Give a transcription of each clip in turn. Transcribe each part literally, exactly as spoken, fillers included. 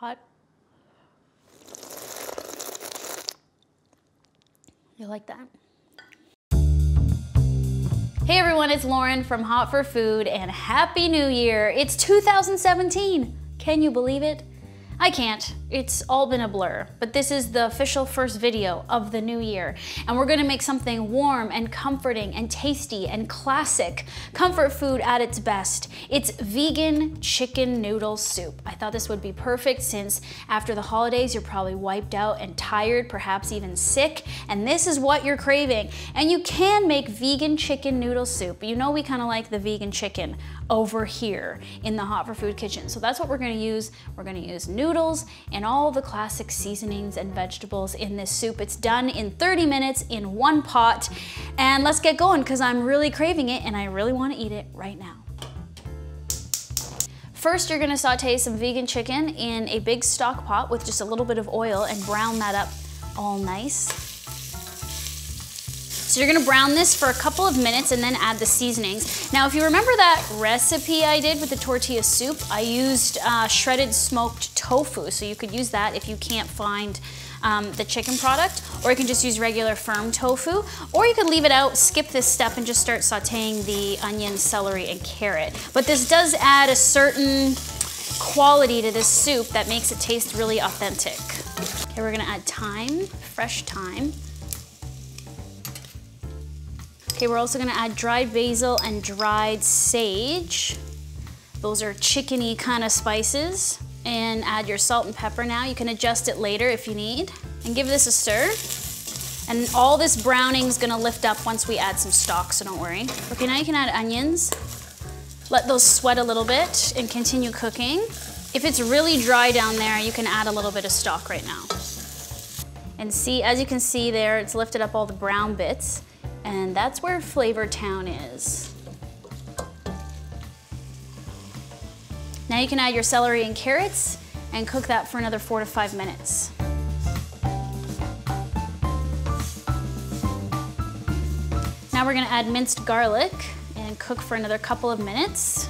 hot. You like that? Hey everyone, it's Lauren from Hot for Food and Happy New Year. It's two thousand seventeen. Can you believe it? I can't. It's all been a blur, but this is the official first video of the new year, and we're gonna make something warm and comforting and tasty and classic. Comfort food at its best. It's vegan chicken noodle soup. I thought this would be perfect since after the holidays, you're probably wiped out and tired, perhaps even sick, and this is what you're craving. And you can make vegan chicken noodle soup. You know we kind of like the vegan chicken over here in the Hot for Food kitchen, so that's what we're gonna use. We're gonna use noodles and all the classic seasonings and vegetables in this soup. It's done in thirty minutes in one pot. And let's get going because I'm really craving it and I really want to eat it right now. First, you're gonna saute some vegan chicken in a big stock pot with just a little bit of oil and brown that up all nice. So you're gonna brown this for a couple of minutes and then add the seasonings. Now, if you remember that recipe I did with the tortilla soup, I used uh, shredded smoked tofu, so you could use that if you can't find um, the chicken product, or you can just use regular firm tofu, or you could leave it out, skip this step, and just start sauteing the onion, celery, and carrot. But this does add a certain quality to this soup that makes it taste really authentic. Okay, we're gonna add thyme, fresh thyme. Okay, we're also gonna add dried basil and dried sage. Those are chickeny kind of spices. And add your salt and pepper now. You can adjust it later if you need. And give this a stir. And all this browning is gonna lift up once we add some stock, so don't worry. Okay, now you can add onions. Let those sweat a little bit and continue cooking. If it's really dry down there, you can add a little bit of stock right now. And see, as you can see there, it's lifted up all the brown bits. And that's where Flavortown is. Now you can add your celery and carrots and cook that for another four to five minutes. Now we're gonna add minced garlic and cook for another couple of minutes.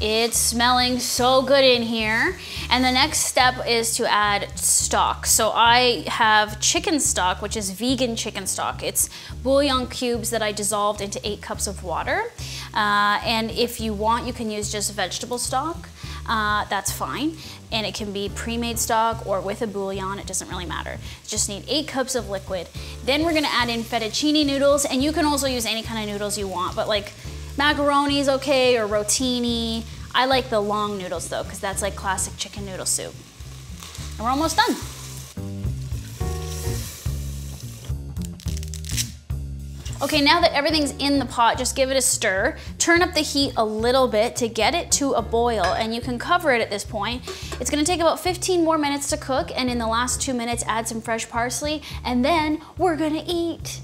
It's smelling so good in here. And the next step is to add stock. So I have chicken stock, which is vegan chicken stock. It's bouillon cubes that I dissolved into eight cups of water. Uh, and if you want, you can use just vegetable stock. Uh, that's fine. And it can be pre-made stock or with a bouillon, it doesn't really matter. Just need eight cups of liquid. Then we're gonna add in fettuccine noodles, and you can also use any kind of noodles you want, but like macaroni's okay, or rotini. I like the long noodles though, because that's like classic chicken noodle soup. And we're almost done. Okay, now that everything's in the pot, just give it a stir. Turn up the heat a little bit to get it to a boil, and you can cover it at this point. It's gonna take about fifteen more minutes to cook, and in the last two minutes, add some fresh parsley, and then we're gonna eat.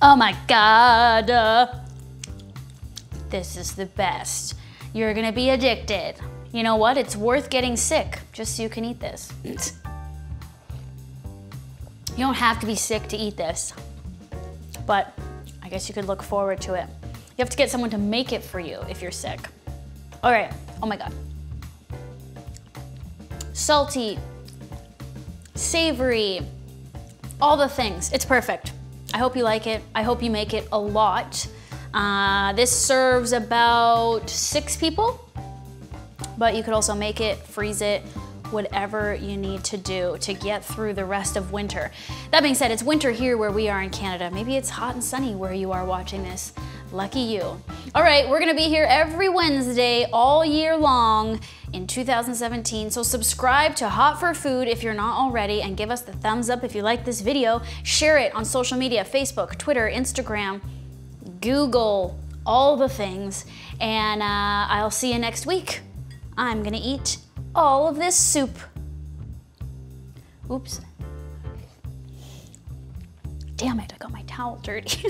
Oh my God, uh, this is the best. You're gonna be addicted. You know what, it's worth getting sick just so you can eat this. You don't have to be sick to eat this, but I guess you could look forward to it. You have to get someone to make it for you if you're sick. All right, oh my God. Salty, savory, all the things, it's perfect. I hope you like it. I hope you make it a lot. Uh, this serves about six people, but you could also make it, freeze it, whatever you need to do to get through the rest of winter. That being said, it's winter here where we are in Canada. Maybe it's hot and sunny where you are watching this. Lucky you. All right, we're gonna be here every Wednesday all year long. in two thousand seventeen. So subscribe to Hot for Food if you're not already, and give us the thumbs up if you like this video. Share it on social media, Facebook, Twitter, Instagram, Google, all the things. And uh, I'll see you next week. I'm gonna eat all of this soup. Oops. Damn it, I got my towel dirty.